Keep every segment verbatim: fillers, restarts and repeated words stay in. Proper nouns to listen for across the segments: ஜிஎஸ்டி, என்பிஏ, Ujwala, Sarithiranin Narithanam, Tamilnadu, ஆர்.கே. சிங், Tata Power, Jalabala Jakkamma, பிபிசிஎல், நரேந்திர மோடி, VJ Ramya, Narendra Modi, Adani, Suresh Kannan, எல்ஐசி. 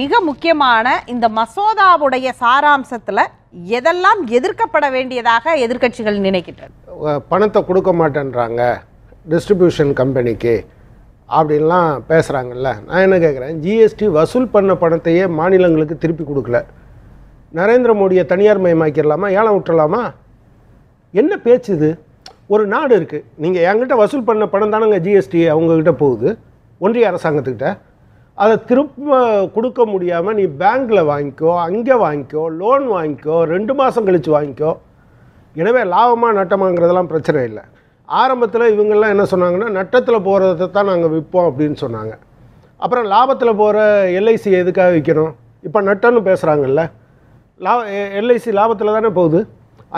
மிக முக்கியமான இந்த மசோதாவுடைய சாராம்சத்தில் எதெல்லாம் எதிர்க்கப்பட வேண்டியதாக எதிர்க்கட்சிகள் நினைக்கின்றன? பணத்தை கொடுக்க மாட்டேன்றாங்க டிஸ்ட்ரிபியூஷன் கம்பெனிக்கு அப்படின்லாம் பேசுகிறாங்கல்ல. நான் என்ன கேட்குறேன், ஜிஎஸ்டி வசூல் பண்ண பணத்தையே மாநிலங்களுக்கு திருப்பி கொடுக்கல, நரேந்திர மோடியை தனியார் மயமாக்கிடலாமா, ஏலம் விட்டுடலாமா? என்ன பேச்சு இது? ஒரு நாடு இருக்குது, நீங்கள் என்கிட்ட வசூல் பண்ண பணம் தானேங்க ஜிஎஸ்டி அவங்கக்கிட்ட போகுது, ஒன்றிய அரசாங்கத்துக்கிட்ட. அதை திரும்ப கொடுக்க முடியாமல் நீ பேங்க்கில் வாங்கிக்கோ, அங்கே வாங்கிக்கோ, லோன் வாங்கிக்கோ, ரெண்டு மாதம் கழித்து வாங்கிக்கோ. எனவே லாபமாக நட்டமாங்கிறதெல்லாம் பிரச்சனை இல்லை. ஆரம்பத்தில் இவங்கெல்லாம் என்ன சொன்னாங்கன்னா, நட்டத்தில் போகிறத தான் நாங்கள் விற்போம் அப்படின்னு சொன்னாங்க. அப்புறம் லாபத்தில் போகிற எல்ஐசி எதுக்காக விற்கணும்? இப்போ நட்டம்னு பேசுகிறாங்கல்ல, லா எல்ஐசி லாபத்தில் தானே போகுது.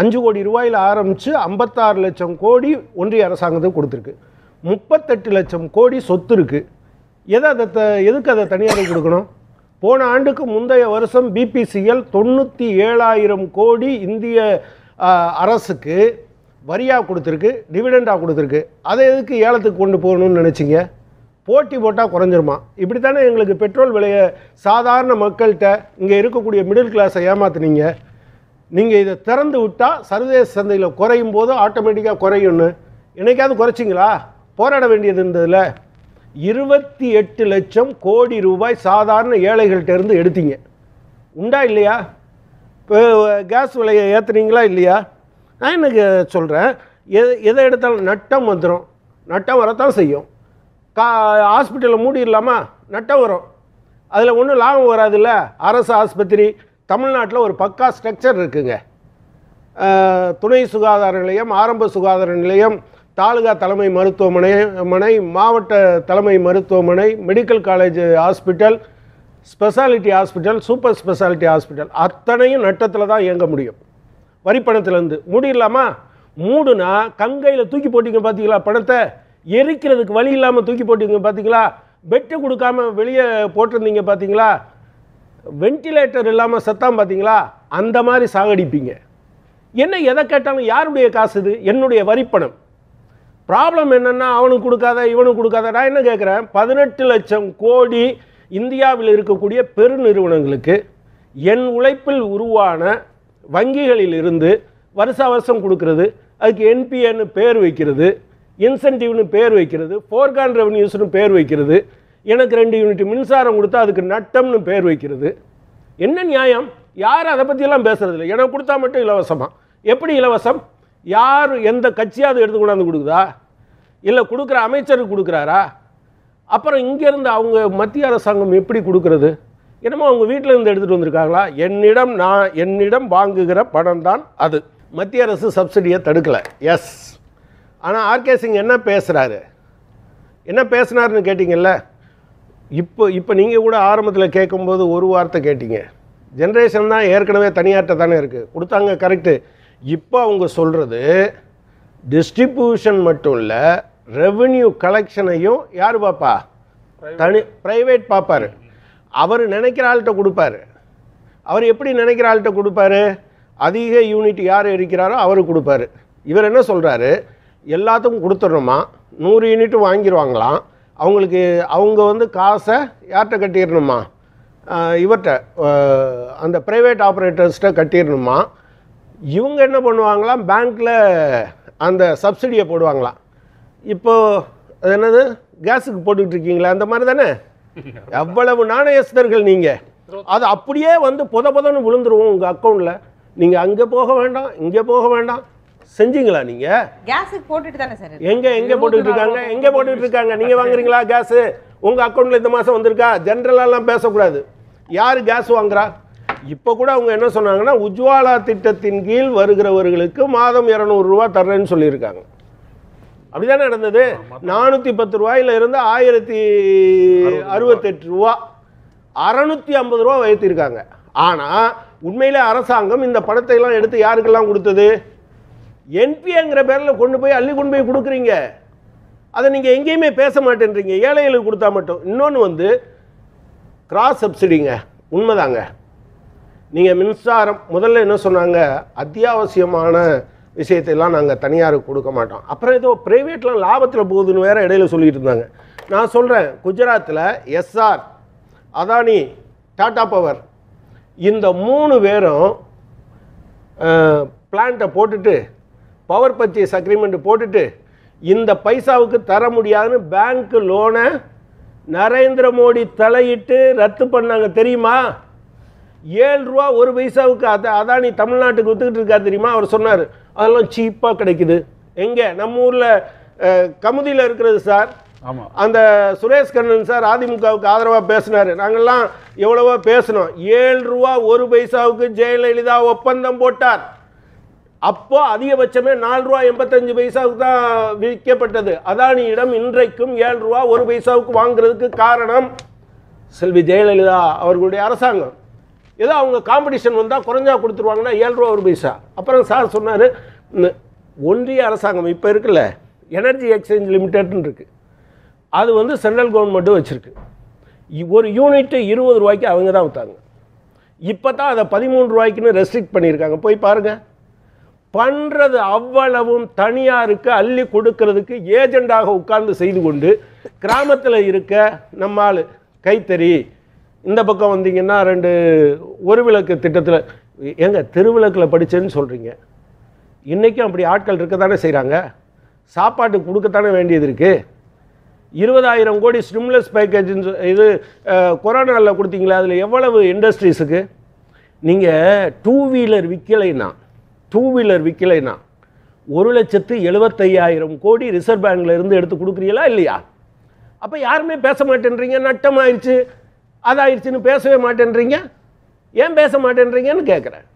அஞ்சு கோடி ரூபாயில் ஆரம்பித்து ஐம்பத்தாறு லட்சம் கோடி ஒன்றிய அரசாங்கத்துக்கு கொடுத்துருக்கு, முப்பத்தெட்டு லட்சம் கோடி சொத்து இருக்குது. எதை அதை த எதுக்கு அதை தனியாக கொடுக்கணும்? போன ஆண்டுக்கு முந்தைய வருஷம் பிபிசிஎல் தொண்ணூற்றி ஏழாயிரம் கோடி இந்திய அரசுக்கு வரியாக கொடுத்துருக்கு, டிவிடெண்டாக கொடுத்துருக்கு. அதை எதுக்கு ஏலத்துக்கு கொண்டு போகணும்னு நினச்சிங்க? போட்டி போட்டால் குறைஞ்சிருமா? இப்படி தானே எங்களுக்கு பெட்ரோல் விலையை சாதாரண மக்கள்கிட்ட இங்கே இருக்கக்கூடிய மிடில் கிளாஸை ஏமாத்துனீங்க. நீங்கள் இதை திறந்து விட்டால் சர்வதேச சந்தையில் குறையும் போது ஆட்டோமேட்டிக்காக குறையும்னு என்றைக்காவது குறைச்சிங்களா? போராட வேண்டியது இருந்ததில்ல. இருபத்தி எட்டு லட்சம் கோடி ரூபாய் சாதாரண ஏழைகள்கிட்டேருந்து எடுத்தீங்க, உண்டா இல்லையா? இப்போ கேஸ் விலையை ஏற்றுனீங்களா இல்லையா? நான் எனக்கு சொல்கிறேன், எது எதை எடுத்தாலும் நட்டம் வந்துடும், நட்டம் வரத்தான் செய்யும். கா ஹாஸ்பிட்டலில் மூடிடலாமா? நட்டம் வரும், அதில் ஒன்றும் லாபம் வராதுல்ல. அரசு ஆஸ்பத்திரி தமிழ்நாட்டில் ஒரு பக்கா ஸ்ட்ரக்சர் இருக்குங்க. துணை சுகாதார நிலையம், ஆரம்ப சுகாதார நிலையம், தாலுகா தலைமை மருத்துவமனை மனை மாவட்ட தலைமை மருத்துவமனை, medical college hospital, speciality hospital, super speciality hospital அத்தனையும் நட்டத்தில் தான் இயங்க முடியும். வரி பணத்துலேருந்து மூடிடலாமா? மூடுனா கங்கையில் தூக்கி போட்டிங்க பார்த்தீங்களா, பணத்தை எரிக்கிறதுக்கு வழி இல்லாமல் தூக்கி போட்டிங்க பார்த்தீங்களா, பெட்டு கொடுக்காமல் வெளியே போட்டிருந்தீங்க பார்த்தீங்களா, வென்டிலேட்டர் இல்லாமல் சத்தம் பார்த்தீங்களா, அந்த மாதிரி சாகடிப்பீங்க. என்ன எதை கேட்டாலும் யாருடைய காசு இது? என்னுடைய வரிப்பணம். ப்ராப்ளம் என்னென்னா அவனுக்கு கொடுக்காத இவனுக்கு கொடுக்காத. நான் என்ன கேட்குறேன், பதினெட்டு லட்சம் கோடி இந்தியாவில் இருக்கக்கூடிய பெருநிறுவனங்களுக்கு என் உழைப்பில் உருவான வங்கிகளில் இருந்து வருஷ வருஷம் கொடுக்கறது, அதுக்கு என்பிஏன்னு பேர் வைக்கிறது, இன்சென்டிவ்னு பேர் வைக்கிறது, ஃபோர்கான் ரெவன்யூஸ்னு பேர் வைக்கிறது, எனக்கு ரெண்டு யூனிட் மின்சாரம் கொடுத்தா அதுக்கு நட்டம்னு பேர் வைக்கிறது. என்ன நியாயம்? யார் அதை பற்றியெல்லாம் பேசுகிறதில்ல. எனக்கு கொடுத்தா மட்டும் இலவசமாக? எப்படி இலவசம்? யார் எந்த கட்சியாவது எடுத்து கொண்டாந்து கொடுக்குதா? இல்லை கொடுக்குற அமைச்சருக்கு கொடுக்குறாரா? அப்புறம் இங்கேருந்து அவங்க மத்திய அரசாங்கம் எப்படி கொடுக்குறது? என்னமோ அவங்க வீட்டில் இருந்து எடுத்துகிட்டு வந்திருக்காங்களா? என்னிடம் நான் என்னிடம் வாங்குகிற பணம் தான் அது. மத்திய அரசு சப்சிடியை தடுக்கலை, எஸ். ஆனால் ஆர்.கே. சிங் என்ன பேசுகிறாரு, என்ன பேசுனாருன்னு கேட்டிங்கல்ல. இப்போ இப்போ நீங்கள் கூட ஆரம்பத்தில் கேட்கும்போது ஒரு வார்த்தை கேட்டீங்க, ஜென்ரேஷன் தான் ஏற்கனவே தனியார்ட்ட தானே இருக்குது கொடுத்தாங்க, கரெக்டு. இப்போ அவங்க சொல்கிறது டிஸ்ட்ரிபியூஷன் மட்டும் இல்லை, ரெவென்யூ கலெக்ஷனையும் யார் பார்ப்பா? தனி ப்ரைவேட் பார்ப்பார். அவர் நினைக்கிற ஆள்கிட்ட கொடுப்பார். அவர் எப்படி நினைக்கிற ஆள்கிட்ட கொடுப்பார்? அதிக யூனிட் யார் இருக்கிறாரோ அவர் கொடுப்பார். இவர் என்ன சொல்கிறாரு, எல்லாத்துக்கும் கொடுத்துடணுமா, நூறு யூனிட்டும் வாங்கிடுவாங்களாம், அவங்களுக்கு அவங்க வந்து காசை யார்கிட்ட கட்டிடணுமா, இவர்கிட்ட அந்த ப்ரைவேட் ஆப்ரேட்டர்ஸ்கிட்ட கட்டிடணுமா. இவங்க என்ன பண்ணுவாங்களாம், பேங்க்கில் அந்த சப்சிடியை போடுவாங்களாம். இப்போது அது என்னது, கேஸுக்கு போட்டுக்கிட்டுருக்கீங்களா, அந்த மாதிரி தானே. எவ்வளவு நாணயஸ்தர்கள் நீங்கள். அது அப்படியே வந்து பொத பொதன்னு விழுந்துருவோம் உங்கள் அக்கௌண்ட்டில். நீங்கள் அங்கே போக வேண்டாம், இங்கே போக வேண்டாம். செஞ்சீங்களா நீங்க? கேஸுக்கு போட்டுட்டு தானே சார். எங்க எங்க போட்டுட்டு இருக்காங்க, எங்க போட்டுட்டு இருக்காங்க? நீங்க வாங்குறீங்களா கேஸ்? உங்க அக்கௌண்ட்ல இந்த மாசம் வந்திருக்கா? ஜெனரலா எல்லாம் பேசக்கூடாது. யாரு கேஸ் வாங்குறா? இப்ப கூட அவங்க என்ன சொன்னாங்கன்னா, உஜ்வாலா திட்டத்தின் கீழ் வருகிறவர்களுக்கு மாதம் இருநூறு ரூபாய் தர்றேன்னு சொல்லியிருக்காங்க. அப்படிதானே நடந்தது. நானூத்தி பத்து ரூபாயில இருந்து ஆயிரத்தி அறுபத்தி எட்டு ரூபா, அறுநூத்தி ஐம்பது ரூபா உயர்த்திருக்காங்க. ஆனா உண்மையில அரசாங்கம் இந்த பணத்தை எல்லாம் எடுத்து யாருக்கெல்லாம் கொடுத்தது? என்பிஏங்கிற பேரில் கொண்டு போய் அள்ளி கொண்டு போய் கொடுக்குறீங்க. அதை நீங்கள் எங்கேயுமே பேச மாட்டேன்றீங்க, ஏழைகளுக்கு கொடுத்தா மட்டும். இன்னொன்று வந்து கிராஸ் சப்சிடிங்க, உண்மைதாங்க. நீங்கள் மின்சாரம் முதல்ல என்ன சொன்னாங்க, அத்தியாவசியமான விஷயத்தையெல்லாம் நாங்கள் தனியாருக்கு கொடுக்க மாட்டோம். அப்புறம் ஏதோ ப்ரைவேட்லாம் லாபத்தில் போகுதுன்னு வேறு இடையில சொல்லிகிட்டு இருந்தாங்க. நான் சொல்கிறேன், குஜராத்தில் SR Adani Tata Power. In the moon vero uh, plant ported, power purchase agreement ported, in the Paisavuk Taramudian bank loan, Narendra Modi Talayit, Ratupananga Terima, Yel Rua, Ur Paisavka, Adani Tamil to Gutu Gadrima or Sonar, along cheap pocket. Enga, Namur Kamudila Krasar. And the Suresh Kannan sir, Adimuka, Kadrava Pesner, Angala, Yodava Pesno, Yel Rua, Urubaisau, Jail, Elida, Opandam Botar, Apo, Adiabachame, Nalrua, Empatan Baisauka, Vikapata, Adani, Indrekum, Yel Rua, Urubaisau, Wangra, Karanam, Silvi Jail, Elida, or good Arasanga. Either competition on the Koranja Kuturanga, Yel Rua Urbisa. Upon Sarsuna, only Arasanga, Perkle, Energy Exchange Limited. அது வந்து central government வச்சிருக்கு. ஒரு unit இருபது ரூபாய்க்கு அவங்க தான் வித்தாங்க. இப்பதான் அத பதிமூன்று ரூபாய்க்குன்னு ரெஸ்ட்ரிக்ட் பண்ணிருக்காங்க. போய் பாருங்க. பண்றது அவ்வளவும் தனியாருக்கு அள்ளி கொடுக்கிறதுக்கு ஏஜெண்டாக உட்கார்ந்து செய்து கொண்டு கிராமத்துல இருக்க நம்ம ஆளு கைத்தறி இந்த பக்கம் வந்தீங்கன்னா ரெண்டு ஒரு விளக்கு திட்டத்துல எங்க திருவிளக்குல படிச்சேன்னு சொல்றீங்க. இன்னைக்கு அப்படி ஆட்கள் இருக்க தானே செய்றாங்க. சாப்பாடு கொடுக்க தானே வேண்டியது இருக்கு. twenty thousand கோடி ஸ்டிமுலஸ் பேக்கேஜ் இது கொரோனால கொடுத்தீங்களா அதுல எவ்வளவு இண்டஸ்ட்ரீஸ்க்கு நீங்க two வீலர் விக்கலைனா two வீலர் விக்கலைனா one lakh seventy-five thousand கோடி ரிசர்வ் பேங்க்ல இருந்து எடுத்து கொடுக்கறீங்களா இல்லையா அப்ப யாருமே பேச மாட்டேன்றீங்க நட்டம் ஆயிருச்சு அத ஆயிருச்சுன்னு பேசவே மாட்டேன்றீங்க ஏன் பேச மாட்டேன்றீங்கன்னு கேக்குறேன்